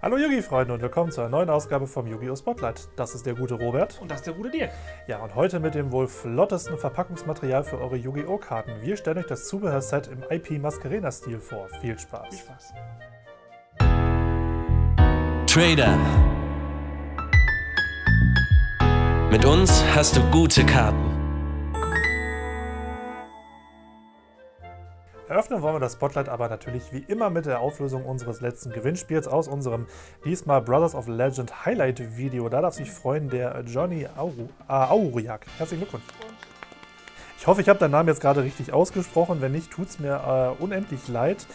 Hallo Yu-Gi-Freunde und willkommen zu einer neuen Ausgabe vom Yu-Gi-Oh! Spotlight. Das ist der gute Robert. Und das ist der gute Dirk. Ja, und heute mit dem wohl flottesten Verpackungsmaterial für eure Yu-Gi-Oh! Karten. Wir stellen euch das Zubehörset im I:P Masquerena-Stil vor. Viel Spaß. Viel Spaß. Trader. Mit uns hast du gute Karten. Eröffnen wollen wir das Spotlight aber natürlich wie immer mit der Auflösung unseres letzten Gewinnspiels aus unserem diesmal Brothers of Legend Highlight Video. Da darf sich freuen der Johnny Auriak. Herzlichen Glückwunsch. Ich hoffe, ich habe deinen Namen jetzt gerade richtig ausgesprochen. Wenn nicht, tut's mir unendlich leid.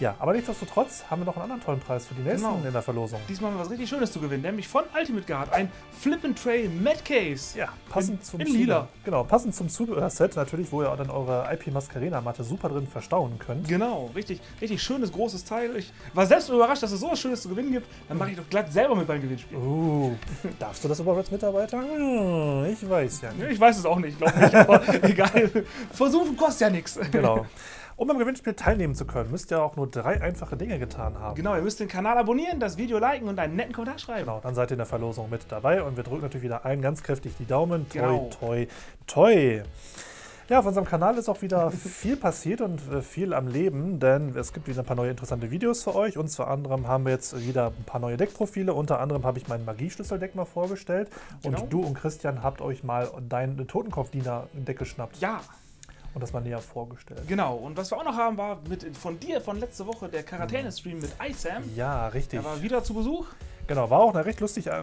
Ja, aber nichtsdestotrotz haben wir noch einen anderen tollen Preis für die nächsten in der Verlosung. Diesmal haben wir was richtig Schönes zu gewinnen, nämlich von Ultimate Guard ein Flip'n'Tray Mat Case. Ja, passend zum Lila. Genau, passend zum Zubehörset natürlich, wo ihr dann eure I:P Masquerena-Matte super drin verstauen könnt. Genau, richtig schönes, großes Teil. Ich war selbst überrascht, dass es so was Schönes zu gewinnen gibt. Dann mache ich doch glatt selber mit beim Gewinnspiel. Darfst du das überhaupt als Mitarbeiter? Ich weiß ja nicht. Ich weiß es auch nicht, glaube ich, aber egal. Versuchen kostet ja nichts. Genau. Um am Gewinnspiel teilnehmen zu können, müsst ihr auch nur 3 einfache Dinge getan haben. Genau, ihr müsst den Kanal abonnieren, das Video liken und einen netten Kommentar schreiben. Genau, dann seid ihr in der Verlosung mit dabei und wir drücken natürlich wieder allen ganz kräftig die Daumen. Genau. Toi, toi, toi. Ja, auf unserem Kanal ist auch wieder viel passiert und viel am Leben, denn es gibt wieder ein paar neue interessante Videos für euch. Und unter anderem haben wir jetzt wieder ein paar neue Deckprofile. Unter anderem habe ich mein Magieschlüsseldeck mal vorgestellt. Genau. Und du und Christian habt euch mal dein Totenkopf-Diener-Deck geschnappt. Ja. Und das war näher vorgestellt. Genau, und was wir auch noch haben, war von letzter Woche der Quarantäne-Stream mit Ice Ham. Ja, richtig. Er war wieder zu Besuch. Genau, war auch eine recht lustige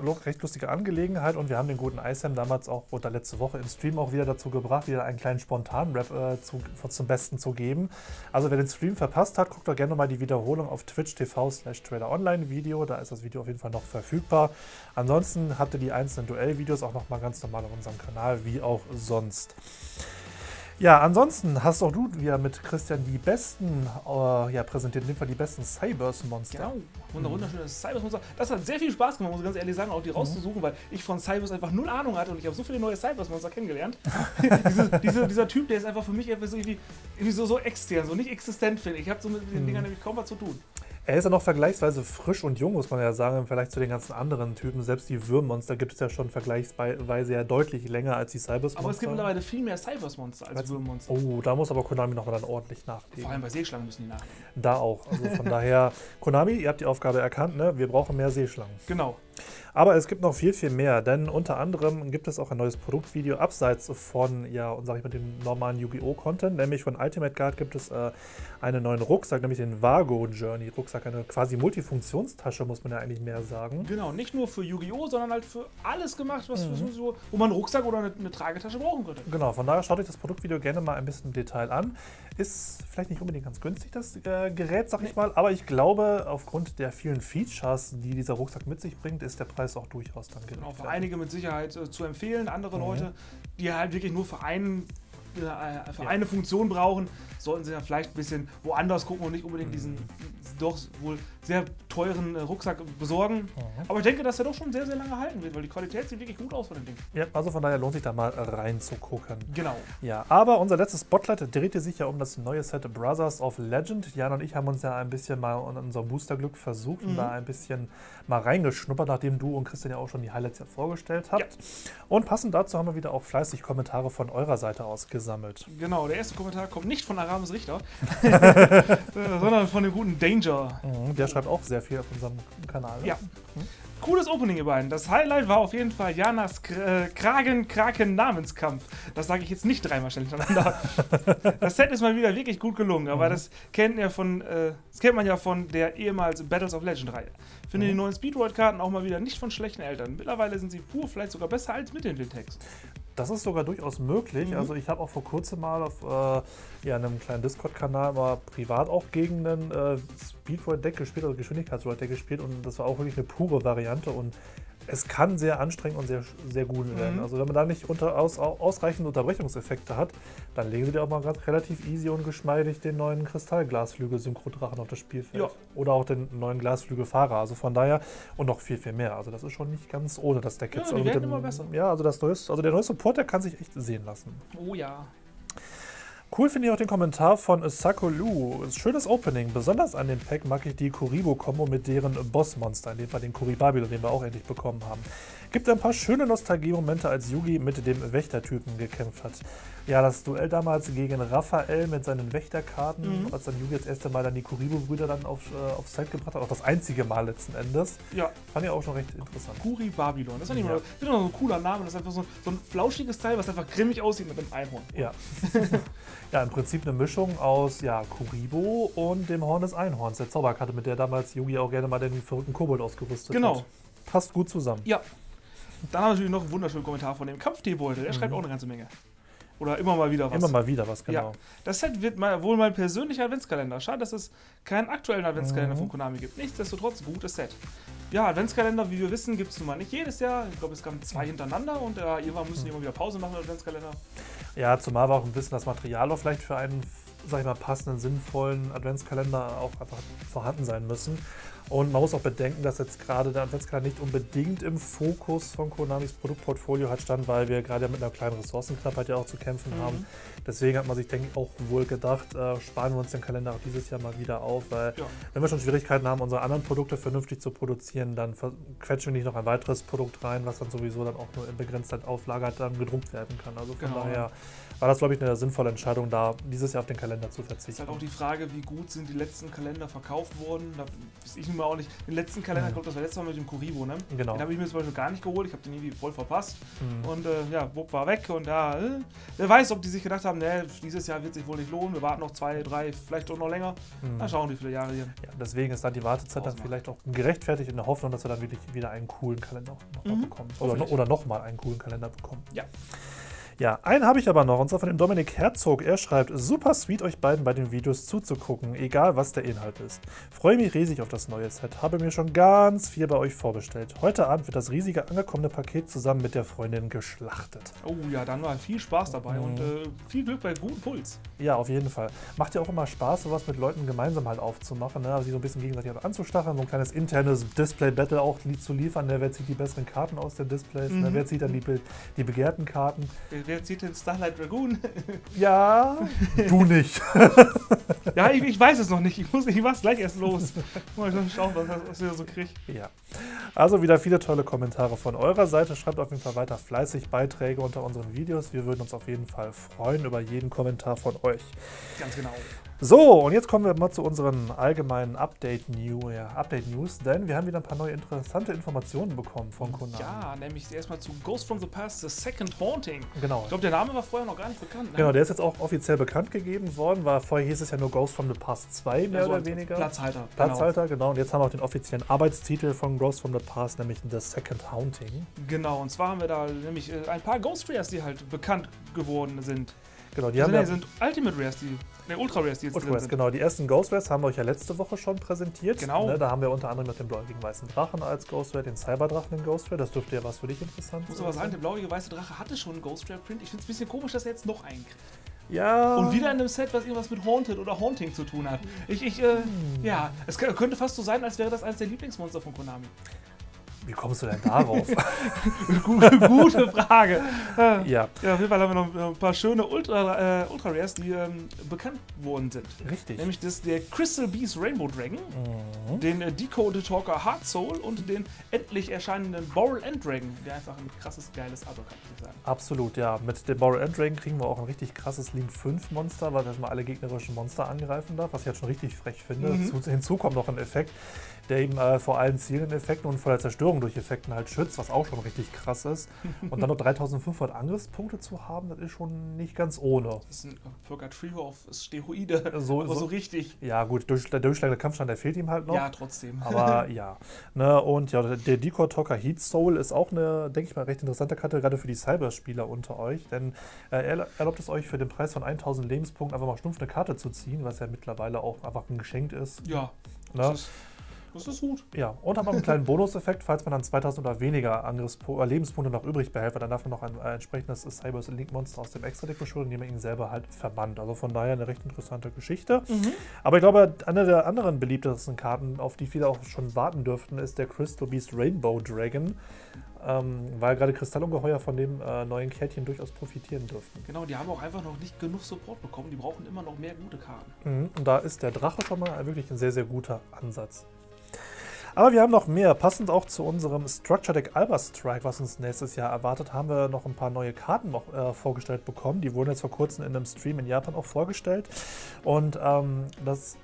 Angelegenheit und wir haben den guten Ice Ham damals auch letzte Woche im Stream auch wieder dazu gebracht, wieder einen kleinen spontanen Rap zum Besten zu geben. Also wer den Stream verpasst hat, guckt doch gerne mal die Wiederholung auf twitch.tv/TraderOnline-Video. Da ist das Video auf jeden Fall noch verfügbar. Ansonsten habt ihr die einzelnen Duellvideos auch nochmal ganz normal auf unserem Kanal, wie auch sonst. Ja, ansonsten hast auch du wieder mit Christian die besten, präsentiert in dem Fall die besten Cyberse-Monster. Genau, wunderschönes Cyberse-Monster. Das hat sehr viel Spaß gemacht, muss ich ganz ehrlich sagen, auch die rauszusuchen, weil ich von Cyberse einfach null Ahnung hatte und ich habe so viele neue Cyberse-Monster kennengelernt. dieser Typ, der ist einfach für mich irgendwie so extern, so nicht existent, finde ich. Ich habe so mit den Dingern nämlich kaum was zu tun. Er ist ja noch vergleichsweise frisch und jung, muss man ja sagen, im Vergleich zu den ganzen anderen Typen. Selbst die Würmmonster gibt es ja schon vergleichsweise ja deutlich länger als die Cyberse-Monster. Aber es gibt mittlerweile viel mehr Cyberse-Monster als Würmmonster. Oh, da muss aber Konami nochmal dann ordentlich nachlegen. Vor allem bei Seeschlangen müssen die nachlegen. Da auch. Also von daher, Konami, ihr habt die Aufgabe erkannt, ne? Wir brauchen mehr Seeschlangen. Genau. Aber es gibt noch viel, viel mehr, denn unter anderem gibt es auch ein neues Produktvideo abseits von, dem normalen Yu-Gi-Oh! Content, nämlich von Ultimate Guard gibt es einen neuen Rucksack, nämlich den Vago Journey Rucksack, eine quasi Multifunktionstasche, muss man ja eigentlich mehr sagen. Genau, nicht nur für Yu-Gi-Oh!, sondern halt für alles gemacht, was wo man einen Rucksack oder eine Tragetasche brauchen könnte. Genau, von daher schaut euch das Produktvideo gerne mal ein bisschen im Detail an. Ist vielleicht nicht unbedingt ganz günstig, das Gerät, sag ich mal, aber ich glaube, aufgrund der vielen Features, die dieser Rucksack mit sich bringt, ist der Preis auch durchaus dann gerecht. Genau, für einige mit Sicherheit zu empfehlen, andere Leute, die halt wirklich nur für eine Funktion brauchen, sollten sie dann vielleicht ein bisschen woanders gucken und nicht unbedingt diesen doch wohl sehr teuren Rucksack besorgen. Aber ich denke, dass der doch schon sehr, sehr lange halten wird, weil die Qualität sieht wirklich gut aus von dem Ding. Ja, also von daher lohnt sich da mal reinzugucken. Genau. Ja, aber unser letztes Spotlight drehte sich ja um das neue Set Brothers of Legend. Jan und ich haben uns ja ein bisschen mal an unserem Boosterglück versucht und da ein bisschen mal reingeschnuppert, nachdem du und Christian ja auch schon die Highlights ja vorgestellt habt. Ja. Und passend dazu haben wir wieder auch fleißig Kommentare von eurer Seite aus gesammelt. Genau, der erste Kommentar kommt nicht von Aramis Richter, sondern von dem guten Danger. Der schreibt auch sehr viel auf unserem Kanal. Ja. Cooles Opening, ihr beiden. Das Highlight war auf jeden Fall Janas Kraken-Namenskampf. Das sage ich jetzt nicht dreimal schnell hintereinander. Das Set ist mal wieder wirklich gut gelungen, aber das kennt man ja von der ehemals Battles of Legend-Reihe. Finde die neuen Speed-World-Karten auch mal wieder nicht von schlechten Eltern. Mittlerweile sind sie pur, vielleicht sogar besser als mit den Windhacks. Das ist sogar durchaus möglich. Also ich habe auch vor kurzem mal auf einem kleinen Discord-Kanal mal privat auch gegen einen Speed-World-Deck gespielt, also Geschwindigkeits-World-Deck gespielt und das war auch wirklich eine pure Variante und es kann sehr anstrengend und sehr, sehr gut werden. Also wenn man da nicht ausreichende Unterbrechungseffekte hat, dann legen sie dir auch mal ganz relativ easy und geschmeidig den neuen Kristallglasflügel-Synchro-Drachen auf das Spielfeld. Ja. Oder auch den neuen Glasflügel-Fahrer. Also von daher und noch viel, viel mehr. Also das ist schon nicht ganz ohne das Deck jetzt. Ja, die werden immer besser. Ja, also der neue Support, der kann sich echt sehen lassen. Oh ja. Cool finde ich auch den Kommentar von Sakulu. Schönes Opening. Besonders an dem Pack mag ich die Kuribo-Kombo mit deren Bossmonster, in dem Fall den Kuribabilo, den wir auch endlich bekommen haben. Gibt ein paar schöne Nostalgie-Momente, als Yugi mit dem Wächtertypen gekämpft hat. Ja, das Duell damals gegen Raphael mit seinen Wächterkarten, als dann Yugi das erste Mal dann die Kuribo-Brüder dann aufs Set gebracht hat, auch das einzige Mal letzten Endes. Ja. Fand ich auch schon recht interessant. Kuribabilo, das finde ich immer so ein cooler Name. Das ist einfach so ein flauschiges Teil, was einfach grimmig aussieht mit einem Einhorn. Ja. Ja, im Prinzip eine Mischung aus Kuribo und dem Horn des Einhorns, der Zauberkarte, mit der damals Yugi auch gerne mal den verrückten Kobold ausgerüstet hat. Genau. Passt gut zusammen. Ja. Dann haben wir natürlich noch einen wunderschönen Kommentar von dem Kampfteebeutel. Der schreibt auch eine ganze Menge. Oder immer mal wieder was. Immer mal wieder was, genau. Ja. Das Set wird wohl mein persönlicher Adventskalender. Schade, dass es keinen aktuellen Adventskalender von Konami gibt. Nichtsdestotrotz, gutes Set. Ja, Adventskalender, wie wir wissen, gibt es nun mal nicht jedes Jahr. Ich glaube, es kamen 2 hintereinander und irgendwann müssen die immer wieder Pause machen im Adventskalender. Ja, zumal wir auch ein bisschen das Material auch vielleicht für einen, sag ich mal, passenden, sinnvollen Adventskalender auch einfach vorhanden sein müssen. Und man muss auch bedenken, dass jetzt gerade der Adventskalender nicht unbedingt im Fokus von Konamis Produktportfolio hat stand, weil wir gerade mit einer kleinen Ressourcenknappheit ja auch zu kämpfen haben. Deswegen hat man sich, denke ich, auch wohl gedacht, sparen wir uns den Kalender auch dieses Jahr mal wieder auf, weil wenn wir schon Schwierigkeiten haben, unsere anderen Produkte vernünftig zu produzieren, dann quetschen wir nicht noch ein weiteres Produkt rein, was dann sowieso dann auch nur in begrenzter Auflage dann gedruckt werden kann. Also von daher war das, glaube ich, eine sinnvolle Entscheidung, da dieses Jahr auf den Kalender zu verzichten. Es ist halt auch die Frage, wie gut sind die letzten Kalender verkauft worden. Da weiß ich nun mal auch nicht. Den letzten Kalender, ich glaube, das war letztes Mal mit dem Kuribo, ne? Genau. Den habe ich mir zum Beispiel gar nicht geholt, ich habe den irgendwie voll verpasst. Und Bob war weg und wer weiß, ob die sich gedacht haben, ne, dieses Jahr wird sich wohl nicht lohnen, wir warten noch 2, 3, vielleicht auch noch länger. Dann schauen, wie viele Jahre hier. Ja, deswegen ist dann die Wartezeit dann vielleicht auch gerechtfertigt, in der Hoffnung, dass wir dann wirklich wieder einen coolen Kalender noch bekommen. Oder nochmal einen coolen Kalender bekommen. Ja. Ja, einen habe ich aber noch, und zwar von dem Dominik Herzog. Er schreibt, super sweet, euch beiden bei den Videos zuzugucken, egal was der Inhalt ist. Freue mich riesig auf das neue Set, habe mir schon ganz viel bei euch vorbestellt. Heute Abend wird das riesige angekommene Paket zusammen mit der Freundin geschlachtet. Oh ja, dann war viel Spaß dabei und viel Glück bei gutem Puls. Ja, auf jeden Fall. Macht ja auch immer Spaß, sowas mit Leuten gemeinsam halt aufzumachen, ne? Also die so ein bisschen gegenseitig anzustacheln, so ein kleines internes Display-Battle auch zu liefern, ne? Wer zieht die besseren Karten aus den Displays, ne? Wer zieht dann die begehrten Karten. Wer zieht den Starlight Dragoon? Ja, du nicht. Ja, ich weiß es noch nicht. Ich mach's gleich erst los. Mal schauen, was ich so kriege. Ja. Also wieder viele tolle Kommentare von eurer Seite. Schreibt auf jeden Fall weiter fleißig Beiträge unter unseren Videos. Wir würden uns auf jeden Fall freuen über jeden Kommentar von euch. Ganz genau. So, und jetzt kommen wir mal zu unseren allgemeinen Update-News, denn wir haben wieder ein paar neue interessante Informationen bekommen von Konami. Ja, nämlich erstmal zu Ghost from the Past, The Second Haunting. Genau. Ich glaube, der Name war vorher noch gar nicht bekannt. Ne? Genau, der ist jetzt auch offiziell bekannt gegeben worden, weil vorher hieß es ja nur Ghost from the Past 2, mehr oder weniger. Platzhalter. Platzhalter, genau. Und jetzt haben wir auch den offiziellen Arbeitstitel von Ghost from the Past, nämlich The Second Haunting. Genau, und zwar haben wir da nämlich ein paar Ghost Rares, die halt bekannt geworden sind. Genau, die sind Ultimate Rares, Ultra Rares, die jetzt Ultra Rares sind. Genau, die ersten Ghost Rares haben wir euch ja letzte Woche schon präsentiert. Genau. Ne, da haben wir unter anderem mit dem blauäugigen weißen Drachen als Ghost Rare, den Cyberdrachen in Ghost Rare. Das dürfte ja was für dich interessant sein. Ich muss aber sagen, der blauäugige weiße Drache hatte schon einen Ghost Rare Print. Ich finde es ein bisschen komisch, dass er jetzt noch einen kriegt. Ja. Und wieder in einem Set, was irgendwas mit Haunted oder Haunting zu tun hat. Ja, es könnte fast so sein, als wäre das eines der Lieblingsmonster von Konami. Wie kommst du denn darauf? Gute Frage. Ja, auf jeden Fall haben wir noch ein paar schöne Ultra Rares, die bekannt worden sind. Richtig. Nämlich der Crystal Beast Rainbow Dragon, den Decode Talker Heart Soul und den endlich erscheinenden Borrel End Dragon, der einfach ein krasses, geiles Abo kann, würde ich sagen. Absolut, ja. Mit dem Borrel End Dragon kriegen wir auch ein richtig krasses Link 5 Monster, weil das mal alle gegnerischen Monster angreifen darf, was ich jetzt schon richtig frech finde. Hinzu kommt noch ein Effekt, der eben vor allen zielenden Effekten und vor der Zerstörung durch Effekten halt schützt, was auch schon richtig krass ist. Und dann noch 3500 Angriffspunkte zu haben, das ist schon nicht ganz ohne. Das ist ein Burger Trio auf Steroide, so richtig. Ja gut, der durchschlagende Kampfstand, der fehlt ihm halt noch. Ja, trotzdem. Aber ja. Ne, und ja, der Decor Talker Heat Soul ist auch eine, denke ich mal, recht interessante Karte, gerade für die Cyberspieler unter euch, denn er erlaubt es euch für den Preis von 1000 Lebenspunkten einfach mal stumpf eine Karte zu ziehen, was ja mittlerweile auch einfach ein Geschenk ist. Ja. Ne? Das ist gut. Ja, und haben einen kleinen Bonuseffekt, falls man dann 2000 oder weniger Lebenspunkte noch übrig behält, weil dann darf man noch ein entsprechendes Cyberse Link Monster aus dem Extra-Deck beschuldigen, indem man ihn selber halt verbannt. Also von daher eine recht interessante Geschichte. Mhm. Aber ich glaube, eine der anderen beliebtesten Karten, auf die viele auch schon warten dürften, ist der Crystal Beast Rainbow Dragon. Weil gerade Kristallungeheuer von dem neuen Kärtchen durchaus profitieren dürften. Genau, die haben auch einfach noch nicht genug Support bekommen. Die brauchen immer noch mehr gute Karten. Mhm, und da ist der Drache schon mal wirklich ein sehr, sehr guter Ansatz. Aber wir haben noch mehr. Passend auch zu unserem Structure Deck Alba Strike, was uns nächstes Jahr erwartet, haben wir noch ein paar neue Karten vorgestellt bekommen. Die wurden jetzt vor kurzem in einem Stream in Japan auch vorgestellt. Und das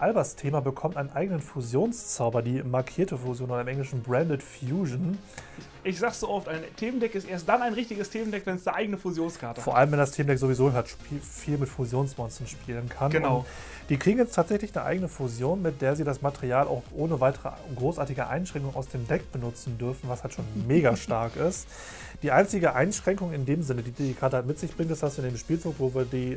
Albers-Thema bekommt einen eigenen Fusionszauber, die markierte Fusion oder im Englischen Branded Fusion. Ich sag's so oft, ein Themendeck ist erst dann ein richtiges Themendeck, wenn es eine eigene Fusionskarte hat. Vor allem, wenn das Themendeck sowieso halt viel mit Fusionsmonstern spielen kann. Genau. Und die kriegen jetzt tatsächlich eine eigene Fusion, mit der sie das Material auch ohne weitere großartige Einschränkungen aus dem Deck benutzen dürfen, was halt schon mega stark ist. Die einzige Einschränkung in dem Sinne, die die Karte halt mit sich bringt, ist, dass wir in dem Spielzug, wo wir die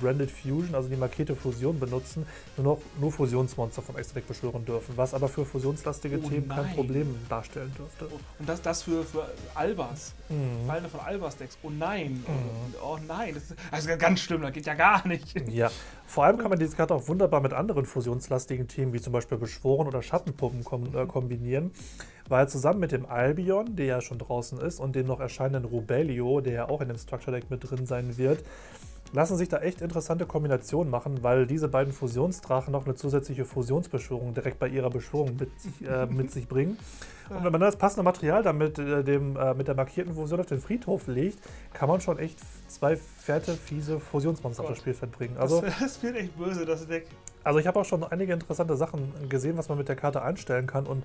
Branded Fusion, also die markierte Fusion benutzen, nur Fusionsmonster vom Extra-Deck beschwören dürfen, was aber für fusionslastige Themen kein Problem darstellen dürfte. Und das für Albas, Fallende von Albas-Decks. Oh nein, oh nein, das ist also ganz schlimm, das geht ja gar nicht. Ja, vor allem kann man diese Karte auch wunderbar mit anderen fusionslastigen Themen, wie zum Beispiel Beschworen oder Schattenpuppen kombinieren, weil zusammen mit dem Albion, der ja schon draußen ist, und dem noch erscheinenden Rubelio, der ja auch in dem Structure-Deck mit drin sein wird, lassen sich da echt interessante Kombinationen machen, weil diese beiden Fusionsdrachen noch eine zusätzliche Fusionsbeschwörung direkt bei ihrer Beschwörung mit sich bringen. Und wenn man das passende Material dann mit der markierten Fusion auf den Friedhof legt, kann man schon echt zwei fette, fiese Fusionsmonster auf das Spielfeld bringen. Also, das wird echt böse, das Deck. Also ich habe auch schon einige interessante Sachen gesehen, was man mit der Karte einstellen kann, und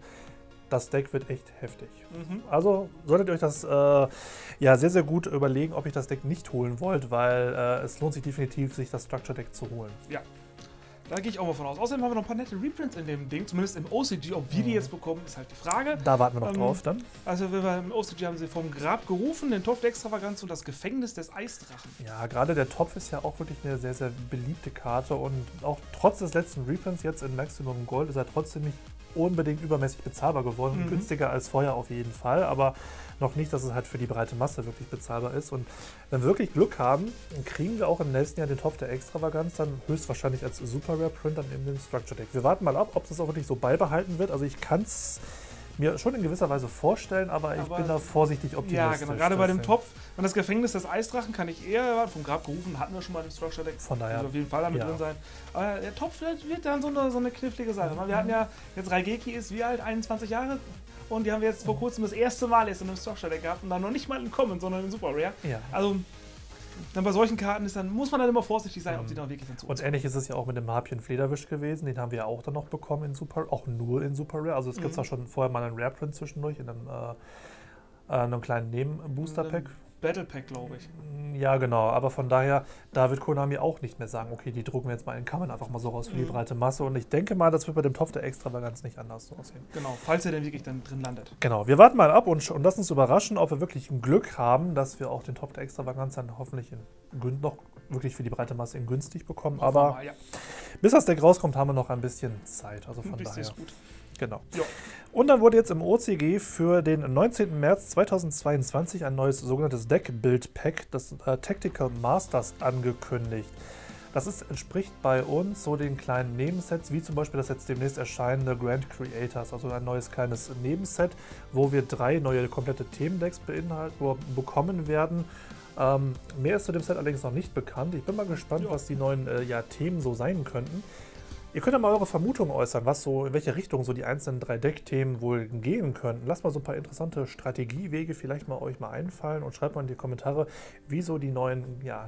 das Deck wird echt heftig. Mhm. Also solltet ihr euch das ja sehr, sehr gut überlegen, ob ihr das Deck nicht holen wollt, weil es lohnt sich definitiv, sich das Structure Deck zu holen. Ja, da gehe ich auch mal von aus. Außerdem haben wir noch ein paar nette Reprints in dem Ding, zumindest im OCG. Ob wir die jetzt bekommen, ist halt die Frage. Da warten wir noch drauf dann. Also im OCG haben sie vom Grab gerufen, den Topf der Extravaganz und das Gefängnis des Eisdrachen. Ja, gerade der Topf ist ja auch wirklich eine sehr, sehr beliebte Karte, und auch trotz des letzten Reprints jetzt in Maximum Gold ist er trotzdem nicht unbedingt übermäßig bezahlbar geworden, günstiger als vorher auf jeden Fall, aber noch nicht, dass es halt für die breite Masse wirklich bezahlbar ist. Und wenn wir wirklich Glück haben, kriegen wir auch im nächsten Jahr den Topf der Extravaganz dann höchstwahrscheinlich als Super Rare Print dann in dem Structure Deck. Wir warten mal ab, ob das auch wirklich so beibehalten wird. Also ich kann es mir schon in gewisser Weise vorstellen, aber ich bin da vorsichtig optimistisch. Ja, genau. Gerade bei dem Topf und das Gefängnis des Eisdrachen kann ich eher erwarten. Vom Grab gerufen hatten wir schon mal im Structure Deck. Von daher. Also auf jeden Fall damit drin sein. Aber der Topf wird dann so eine knifflige Sache. Wir hatten ja jetzt Raigeki, ist wie alt? 21 Jahre? Und die haben wir jetzt vor kurzem das erste Mal in einem Structure Deck gehabt und dann noch nicht mal in Common, sondern in Super Rare. Ja. Also dann bei solchen Karten muss man dann immer vorsichtig sein, ob die dann wirklich sind. Und ähnlich ist es ja auch mit dem Harpien Flederwisch gewesen, den haben wir ja auch dann noch bekommen in Super, auch nur in Super Rare. Also es gibt zwar schon vorher mal einen Rare Print zwischendurch in einem kleinen Nebenbooster-Pack. Battle Pack, glaube ich. Ja, genau, aber von daher, da wird Konami auch nicht mehr sagen, okay, die drucken wir jetzt mal in Kammern einfach mal so raus für die breite Masse, und ich denke mal, das wird bei dem Topf der Extravaganz nicht anders so aussehen. Genau, falls er denn wirklich dann drin landet. Genau, wir warten mal ab und lassen uns überraschen, ob wir wirklich Glück haben, dass wir auch den Topf der Extravaganz dann hoffentlich noch wirklich für die breite Masse günstig bekommen, aber bis das Deck rauskommt, haben wir noch ein bisschen Zeit, also von daher. Ist gut. Genau. Ja. Und dann wurde jetzt im OCG für den 19. März 2022 ein neues sogenanntes Deck-Build-Pack, das Tactical Masters, angekündigt. Das entspricht bei uns so den kleinen Nebensets, wie zum Beispiel das jetzt demnächst erscheinende Grand Creators, also ein neues kleines Nebenset, wo wir drei neue komplette Themendecks bekommen werden. Mehr ist zu dem Set allerdings noch nicht bekannt. Ich bin mal gespannt, was die neuen Themen so sein könnten. Ihr könnt ja mal eure Vermutungen äußern, in welche Richtung so die einzelnen drei Deckthemen wohl gehen könnten. Lasst mal so ein paar interessante Strategiewege vielleicht mal euch einfallen und schreibt mal in die Kommentare, wie so die neuen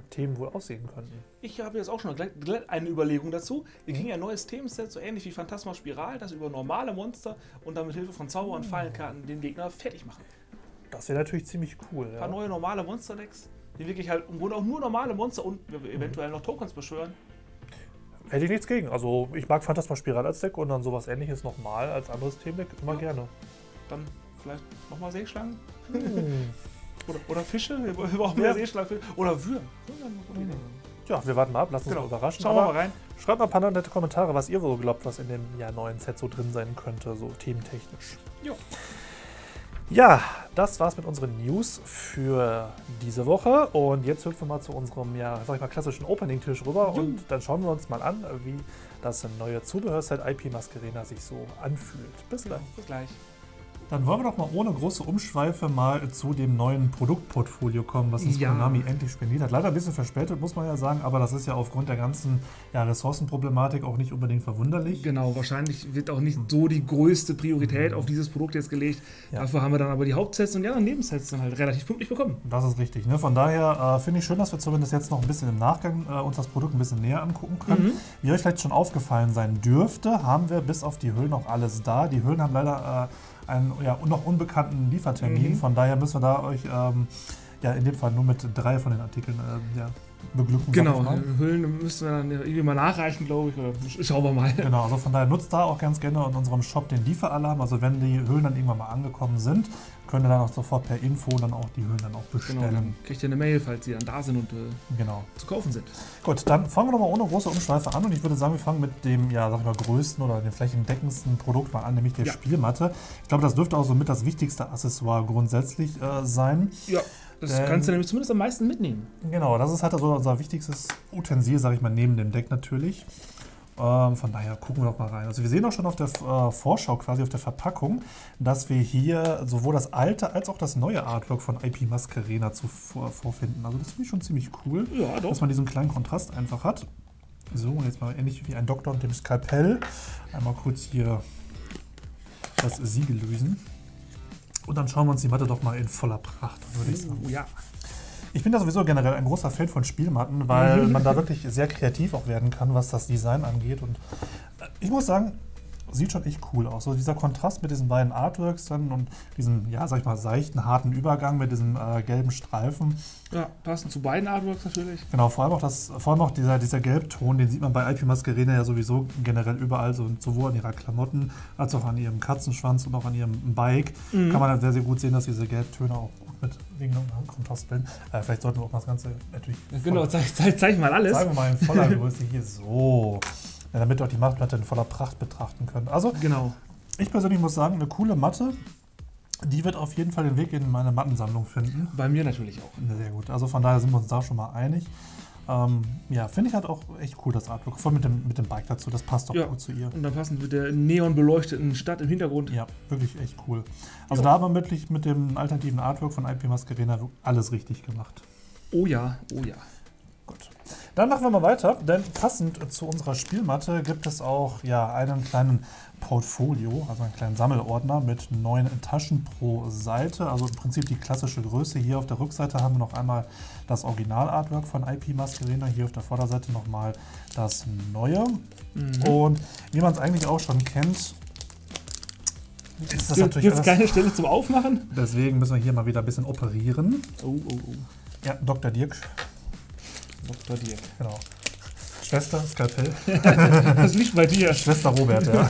Themen wohl aussehen könnten. Ich habe jetzt auch schon eine Überlegung dazu. Wir kriegen ja ein neues Themenset, so ähnlich wie Phantasma Spiral, das über normale Monster und dann mit Hilfe von Zauber- und Fallenkarten den Gegner fertig machen. Das wäre natürlich ziemlich cool. Ein paar neue normale Monsterdecks, die wirklich halt im Grunde auch nur normale Monster und eventuell noch Tokens beschwören. Hätte ich nichts gegen. Also ich mag Phantasma Spiral als Deck und dann sowas ähnliches nochmal als anderes Themendeck immer gerne. Dann vielleicht nochmal Seeschlangen? Oder Fische? Wir brauchen mehr Seeschlangen. Oder Würm. Ja, wir warten mal ab, lasst uns mal überraschen. Schauen wir mal rein. Schreibt mal ein paar nette Kommentare, was ihr wohl glaubt, was in dem neuen Set so drin sein könnte, so thementechnisch. Jo. Ja, das war's mit unseren News für diese Woche. Und jetzt hüpfen wir mal zu unserem, sag ich mal, klassischen Opening-Tisch rüber. Jo. Und dann schauen wir uns mal an, wie das neue Zubehörset I:P Masquerena sich so anfühlt. Bis gleich. Bis gleich. Dann wollen wir doch mal ohne große Umschweife mal zu dem neuen Produktportfolio kommen, was uns Konami endlich spendiert hat. Leider ein bisschen verspätet, muss man ja sagen, aber das ist ja aufgrund der ganzen Ressourcenproblematik auch nicht unbedingt verwunderlich. Genau, wahrscheinlich wird auch nicht so die größte Priorität auf dieses Produkt jetzt gelegt. Ja. Dafür haben wir dann aber die Hauptsets und die anderen Nebensets dann halt relativ pünktlich bekommen. Das ist richtig, ne? Von daher finde ich schön, dass wir zumindest jetzt noch ein bisschen im Nachgang uns das Produkt ein bisschen näher angucken können. Wie euch vielleicht schon aufgefallen sein dürfte, haben wir bis auf die Hüllen auch alles da. Die Hüllen haben leider einen noch unbekannten Liefertermin, von daher müssen wir da euch in dem Fall nur mit 3 von den Artikeln beglücken. Genau, Hüllen müssen wir dann irgendwie mal nachreichen, glaube ich, oder schauen wir mal. Genau, also von daher nutzt da auch ganz gerne in unserem Shop den Lieferalarm, also wenn die Hüllen dann irgendwann mal angekommen sind, könnt ihr dann auch sofort per Info dann auch die Hüllen dann auch bestellen. Genau, dann kriegt ihr eine Mail, falls sie dann da sind und zu kaufen sind. Gut, dann fangen wir doch mal ohne große Umschweife an und ich würde sagen, wir fangen mit dem, sag ich mal, größten oder dem flächendeckendsten Produkt mal an, nämlich der Spielmatte. Ich glaube, das dürfte auch somit das wichtigste Accessoire grundsätzlich sein. Ja, das kannst du nämlich zumindest am meisten mitnehmen. Genau, das ist halt also unser wichtigstes Utensil, sag ich mal, neben dem Deck natürlich. Von daher gucken wir doch mal rein. Also wir sehen auch schon auf der Vorschau, quasi auf der Verpackung, dass wir hier sowohl das alte als auch das neue Artwork von I:P Masquerena vorfinden. Also das finde ich schon ziemlich cool, dass man diesen kleinen Kontrast einfach hat. So, und jetzt mal ähnlich wie ein Doktor mit dem Skalpell. Einmal kurz hier das Siegel lösen. Und dann schauen wir uns die Matte doch mal in voller Pracht an, würde ich sagen. Oh ja. Ich bin da sowieso generell ein großer Fan von Spielmatten, weil man da wirklich sehr kreativ auch werden kann, was das Design angeht. Und ich muss sagen, sieht schon echt cool aus. So dieser Kontrast mit diesen beiden Artworks dann und diesen, sag ich mal, seichten, harten Übergang mit diesem gelben Streifen. Ja, passend zu beiden Artworks natürlich. Genau, vor allem auch dieser Gelbton, den sieht man bei I:P Masquerena ja sowieso generell überall, so, sowohl an ihrer Klamotten als auch an ihrem Katzenschwanz und auch an ihrem Bike. Kann man dann sehr, sehr gut sehen, dass diese Gelbtöne auch mit wegen einem Kontrast bilden. Vielleicht sollten wir auch mal das Ganze natürlich... Genau, zeig mal alles. Zeigen wir mal in voller Größe hier so. Ja, damit ihr auch die Matte in voller Pracht betrachten könnt. Also, ich persönlich muss sagen, eine coole Matte, die wird auf jeden Fall den Weg in meine Mattensammlung finden. Bei mir natürlich auch. Sehr gut, also von daher sind wir uns da schon mal einig. Finde ich halt auch echt cool, das Artwork. Vor allem mit dem Bike dazu, das passt auch gut zu ihr. Und dann passend mit der neon beleuchteten Stadt im Hintergrund. Ja, wirklich echt cool. Also da haben wir wirklich mit dem alternativen Artwork von I:P Masquerena alles richtig gemacht. Oh ja, oh ja. Gut. Dann machen wir mal weiter, denn passend zu unserer Spielmatte gibt es auch einen kleinen Portfolio, also einen kleinen Sammelordner mit 9 Taschen pro Seite, also im Prinzip die klassische Größe. Hier auf der Rückseite haben wir noch einmal das Original-Artwork von I:P Masquerena, hier auf der Vorderseite nochmal das neue. Und wie man es eigentlich auch schon kennt, ist das natürlich... Gibt es keine Stelle zum Aufmachen? Deswegen müssen wir hier mal wieder ein bisschen operieren. Ja, Dr. Dirk. Dr. Dirk. Genau. Schwester Skalpell. Das liegt bei dir. Schwester Robert, ja.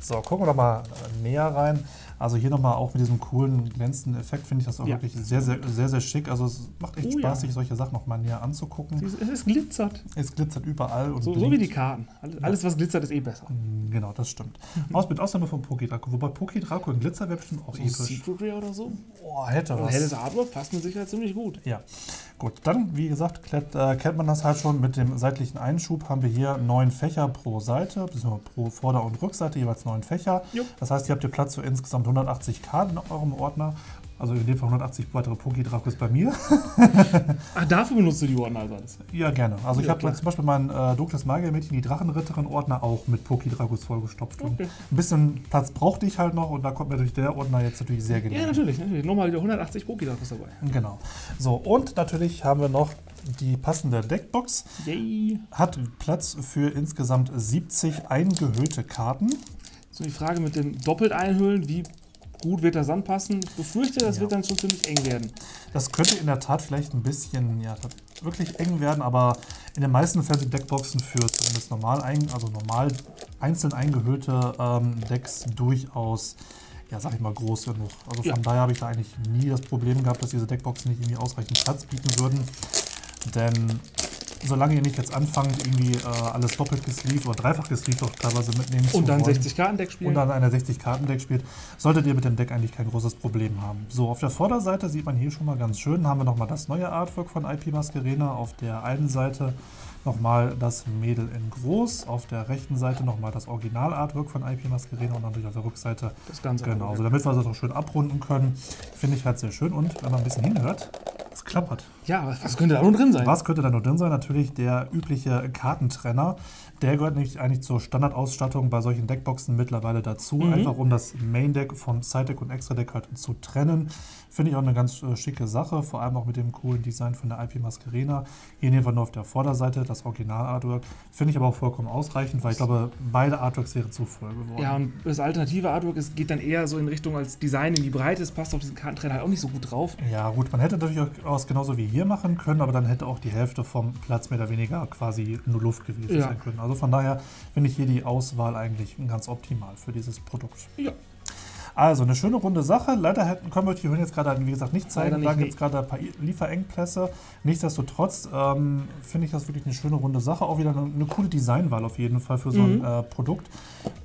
So, gucken wir doch mal näher rein. Also hier nochmal auch mit diesem coolen, glänzenden Effekt finde ich das auch wirklich sehr, sehr, sehr, sehr schick. Also es macht echt Spaß, sich solche Sachen nochmal näher anzugucken. Es glitzert. Es glitzert überall. Und so wie die Karten. Alles, was glitzert, ist eh besser. Genau, das stimmt. Mit Ausnahme von Poki Draco. Wobei Poki Draco in Glitzer wäre bestimmt auch episch. Secret Rare oder so? Boah, hätte was. Helles Artwork passt mir sicher ziemlich gut. Ja. Gut, dann, wie gesagt, kennt man das halt schon. Mit dem seitlichen Einschub haben wir hier 9 Fächer pro Seite, beziehungsweise pro Vorder- und Rückseite jeweils 9 Fächer. Das heißt, hier habt ihr Platz für insgesamt 180 Karten in eurem Ordner. Also in dem Fall 180 weitere Poki Dracos bei mir. Ach, dafür benutzt du die Ordner also alles? Ja, gerne. Also ich habe zum Beispiel meinen dunkles Magiermädchen, die Drachenritterin-Ordner, auch mit Poki Dracos vollgestopft. Und ein bisschen Platz brauchte ich halt noch und da kommt mir natürlich der Ordner jetzt natürlich sehr gelegen. Ja, natürlich. Nochmal wieder 180 Poki Dracos dabei. Genau. So, und natürlich haben wir noch die passende Deckbox. Yay. Hat Platz für insgesamt 70 eingehüllte Karten. So, die Frage mit dem doppelt einhüllen, wie gut wird der Sand passen? Ich befürchte, das wird dann schon ziemlich eng werden. Das könnte in der Tat vielleicht ein bisschen, wirklich eng werden, aber in den meisten Fällen sind Deckboxen für zumindest normal einzeln eingehüllte Decks durchaus, sag ich mal, groß genug. Also von daher habe ich da eigentlich nie das Problem gehabt, dass diese Deckboxen nicht irgendwie ausreichend Platz bieten würden, denn solange ihr nicht jetzt anfangt, irgendwie alles doppelt gesleeved oder dreifach gesleeved auch teilweise mitnehmen zu wollen. Und dann 60-Karten-Deck spielt. Und dann ein 60-Karten-Deck spielt, solltet ihr mit dem Deck eigentlich kein großes Problem haben. So, auf der Vorderseite sieht man hier schon mal ganz schön, haben wir nochmal das neue Artwork von I:P Masquerena. Auf der einen Seite nochmal das Mädel in groß, auf der rechten Seite nochmal das Original-Artwork von I:P Masquerena und natürlich auf der Rückseite das Ganze. Genau, also damit wir das auch schön abrunden können, finde ich halt sehr schön. Und wenn man ein bisschen hinhört, es klappert. Ja, was könnte da nun drin sein? Was könnte da nun drin sein? Natürlich der übliche Kartentrenner. Der gehört nämlich eigentlich zur Standardausstattung bei solchen Deckboxen mittlerweile dazu. Mhm. Einfach um das Main-Deck vom Side-Deck und Extra-Deck halt zu trennen. Finde ich auch eine ganz schicke Sache, vor allem auch mit dem coolen Design von der I:P Masquerena. Hier nehmen wir nur auf der Vorderseite das Original-Artwork. Finde ich aber auch vollkommen ausreichend, weil ich glaube, beide Artworks wären zu voll geworden. Ja, und das alternative Artwork geht dann eher so in Richtung als Design in die Breite. Es passt auf diesen Kartentrenner halt auch nicht so gut drauf. Ja gut, man hätte natürlich auch genauso wie hier machen können, aber dann hätte auch die Hälfte vom Platz mehr oder weniger quasi nur Luft gewesen sein können. Also von daher finde ich hier die Auswahl eigentlich ganz optimal für dieses Produkt. Ja. Also eine schöne runde Sache. Leider können wir euch die Höhen jetzt gerade, wie gesagt, nicht zeigen. Da gibt es gerade ein paar Lieferengpässe. Nichtsdestotrotz finde ich das wirklich eine schöne runde Sache. Auch wieder eine coole Designwahl auf jeden Fall für so ein Produkt.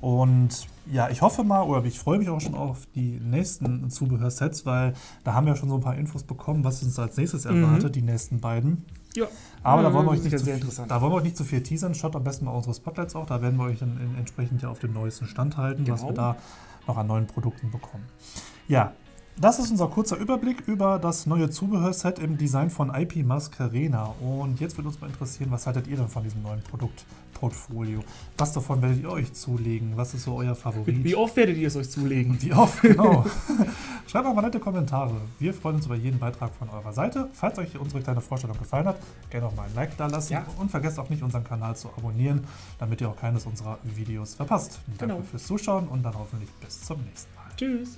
Und ja, ich hoffe mal, oder ich freue mich auch schon auf die nächsten Zubehörsets, weil da haben wir schon so ein paar Infos bekommen, was uns als nächstes erwartet, die nächsten beiden. Ja. Aber da wollen wir euch nicht zu viel teasern. Schaut am besten mal unsere Spotlights auch. Da werden wir euch dann entsprechend ja auf dem neuesten Stand halten, was wir da noch an neuen Produkten bekommen. Ja, das ist unser kurzer Überblick über das neue Zubehörset im Design von I:P Masquerena. Und jetzt würde uns mal interessieren, was haltet ihr denn von diesem neuen Produktportfolio? Was davon werdet ihr euch zulegen? Was ist so euer Favorit? Wie oft werdet ihr es euch zulegen? Wie oft, genau. Schreibt auch mal nette Kommentare. Wir freuen uns über jeden Beitrag von eurer Seite. Falls euch unsere kleine Vorstellung gefallen hat, gerne auch mal ein Like da lassen. Ja. Und vergesst auch nicht, unseren Kanal zu abonnieren, damit ihr auch keines unserer Videos verpasst. Danke fürs Zuschauen und dann hoffentlich bis zum nächsten Mal. Tschüss.